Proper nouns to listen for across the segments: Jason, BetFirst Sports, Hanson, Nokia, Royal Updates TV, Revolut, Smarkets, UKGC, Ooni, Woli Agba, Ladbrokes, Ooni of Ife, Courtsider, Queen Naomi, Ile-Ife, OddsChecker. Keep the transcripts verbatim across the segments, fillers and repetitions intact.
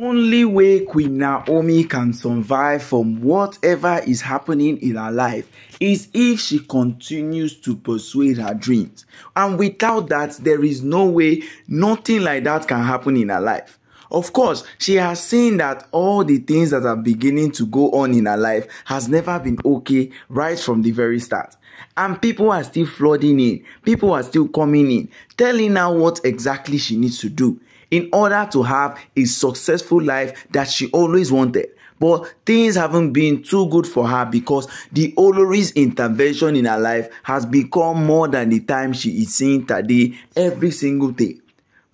Only way Queen Naomi can survive from whatever is happening in her life is if she continues to pursue her dreams. And without that, there is no way nothing like that can happen in her life. Of course, she has seen that all the things that are beginning to go on in her life has never been okay right from the very start. And people are still flooding in. People are still coming in, telling her what exactly she needs to do in order to have a successful life that she always wanted. But things haven't been too good for her because the Olori's intervention in her life has become more than the time she is seeing today every single day.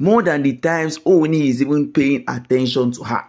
More than the times Ooni is even paying attention to her.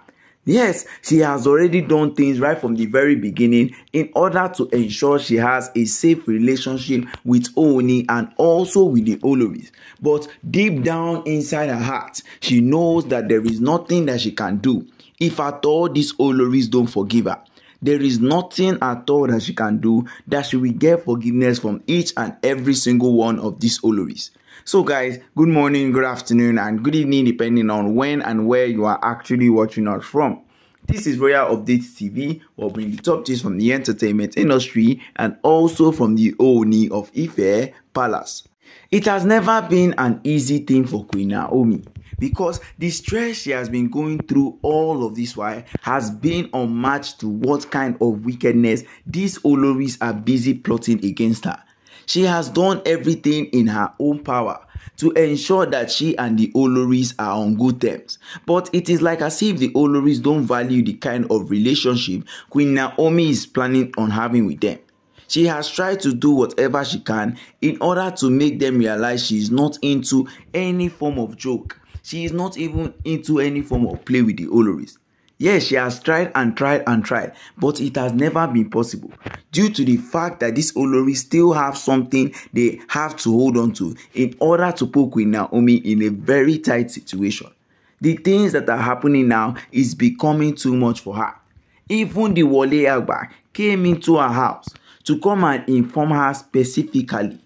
Yes, she has already done things right from the very beginning in order to ensure she has a safe relationship with Ooni and also with the Oloris. But deep down inside her heart, she knows that there is nothing that she can do. If at all these Oloris don't forgive her, there is nothing at all that she can do that she will get forgiveness from each and every single one of these Oloris. So guys, good morning, good afternoon, and good evening depending on when and where you are actually watching us from. This is Royal Updates T V. We'll bring the top tips from the entertainment industry and also from the Ooni of Ife Palace. It has never been an easy thing for Queen Naomi, because the stress she has been going through all of this while has been unmatched to what kind of wickedness these Oloris are busy plotting against her. She has done everything in her own power to ensure that she and the Oloris are on good terms. But it is like as if the Oloris don't value the kind of relationship Queen Naomi is planning on having with them. She has tried to do whatever she can in order to make them realize she is not into any form of joke. She is not even into any form of play with the Oloris. Yes, she has tried and tried and tried, but it has never been possible due to the fact that these Oloris still have something they have to hold on to in order to put Queen Naomi in a very tight situation. The things that are happening now is becoming too much for her. Even the Woli Agba came into her house to come and inform her specifically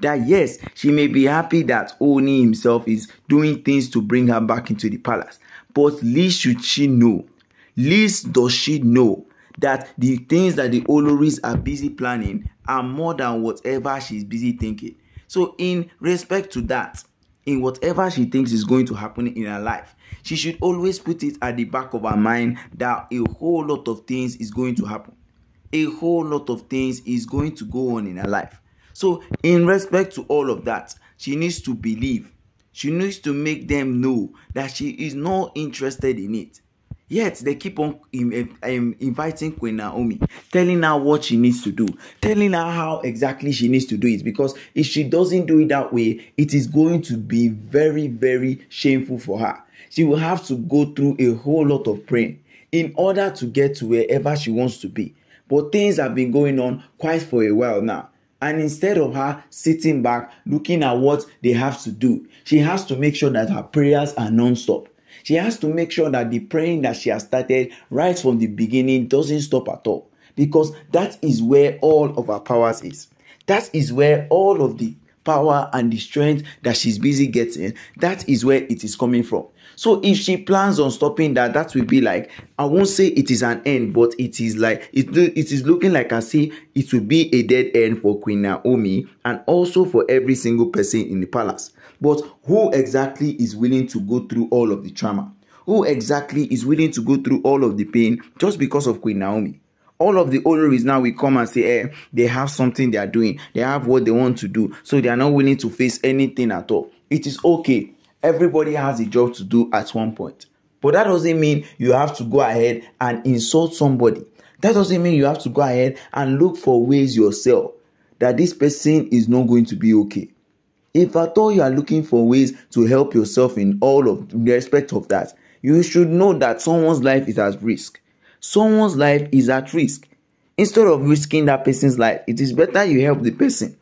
that yes, she may be happy that Ooni himself is doing things to bring her back into the palace, but least should she know, least does she know that the things that the Oloris are busy planning are more than whatever she's busy thinking. So in respect to that, in whatever she thinks is going to happen in her life, she should always put it at the back of her mind that a whole lot of things is going to happen. A whole lot of things is going to go on in her life. So in respect to all of that, she needs to believe. She needs to make them know that she is not interested in it. Yet they keep on um, um, inviting Queen Naomi, telling her what she needs to do, telling her how exactly she needs to do it, because if she doesn't do it that way, it is going to be very, very shameful for her. She will have to go through a whole lot of praying in order to get to wherever she wants to be. But things have been going on quite for a while now. And instead of her sitting back, looking at what they have to do, she has to make sure that her prayers are non-stop. She has to make sure that the praying that she has started right from the beginning doesn't stop at all. Because that is where all of her powers is. That is where all of the power and the strength that she's busy getting, that is where it is coming from. So if she plans on stopping that, that will be like, I won't say it is an end, but it is like, it, it is looking like I see it will be a dead end for Queen Naomi and also for every single person in the palace. But who exactly is willing to go through all of the trauma? Who exactly is willing to go through all of the pain just because of Queen Naomi? All of the Oloris now will come and say, hey, they have something they are doing. They have what they want to do. So they are not willing to face anything at all. It is okay. Everybody has a job to do at one point. But that doesn't mean you have to go ahead and insult somebody. That doesn't mean you have to go ahead and look for ways yourself that this person is not going to be okay. If at all you are looking for ways to help yourself in all of the respect of that, you should know that someone's life is at risk. Someone's life is at risk. Instead of risking that person's life, it is better you help the person.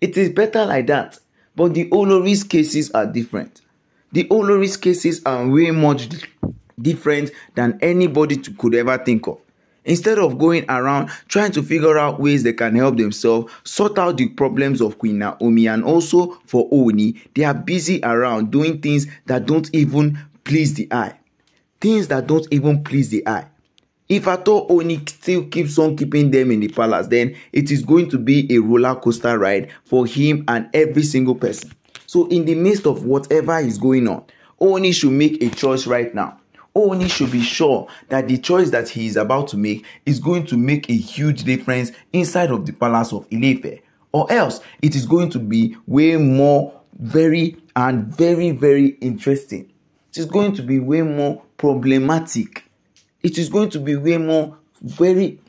It is better like that. But the Oloris cases are different. The Oloris cases are way much different than anybody could ever think of. Instead of going around trying to figure out ways they can help themselves, sort out the problems of Queen Naomi and also for Ooni, they are busy around doing things that don't even please the eye. things that don't even please the eye. If at all Ooni still keeps on keeping them in the palace, then it is going to be a roller coaster ride for him and every single person. So in the midst of whatever is going on, Ooni should make a choice right now. Ooni should be sure that the choice that he is about to make is going to make a huge difference inside of the palace of Ile-Ife. Or else, it is going to be way more very and very, very interesting. It is going to be way more problematic. It is going to be way more very...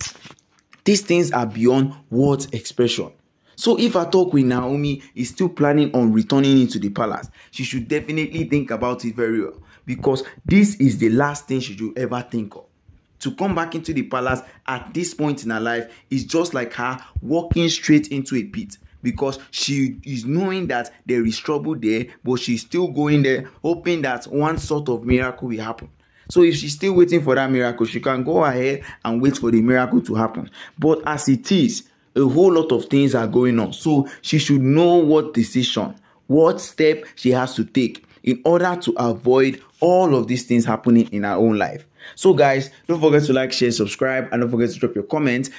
These things are beyond words expression. So if at all Queen Naomi is still planning on returning into the palace, she should definitely think about it very well. Because this is the last thing she should ever think of. To come back into the palace at this point in her life is just like her walking straight into a pit. Because she is knowing that there is trouble there, but she's still going there hoping that one sort of miracle will happen. So if she's still waiting for that miracle, she can go ahead and wait for the miracle to happen. But as it is, a whole lot of things are going on. So she should know what decision, what step she has to take in order to avoid all of these things happening in her own life. So guys, don't forget to like, share, subscribe, and don't forget to drop your comments.